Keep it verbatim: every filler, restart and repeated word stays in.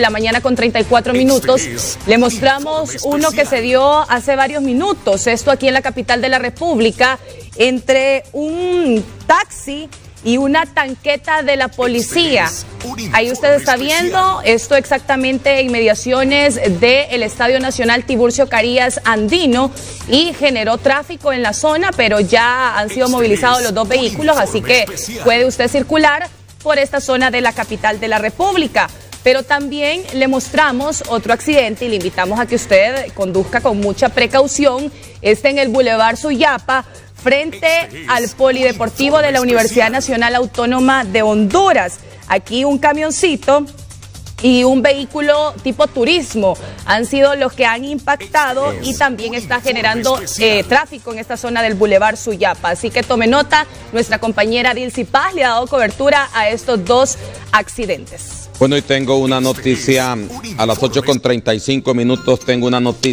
de la mañana con treinta y cuatro minutos. Le mostramos uno que se dio hace varios minutos, esto aquí en la capital de la República, entre un taxi y una tanqueta de la policía. Ahí usted está viendo esto exactamente en mediaciones del Estadio Nacional Tiburcio Carías Andino, y generó tráfico en la zona, pero ya han sido movilizados los dos vehículos, así que puede usted circular por esta zona de la capital de la República. Pero también le mostramos otro accidente y le invitamos a que usted conduzca con mucha precaución. Este en el Boulevard Suyapa, frente al Polideportivo de la Universidad Nacional Autónoma de Honduras. Aquí un camioncito y un vehículo tipo turismo han sido los que han impactado, y también está generando eh, tráfico en esta zona del Boulevard Suyapa. Así que tome nota, nuestra compañera Dilsey Paz le ha dado cobertura a estos dos accidentes. Bueno, y tengo una noticia a las ocho con treinta y cinco minutos, tengo una noticia.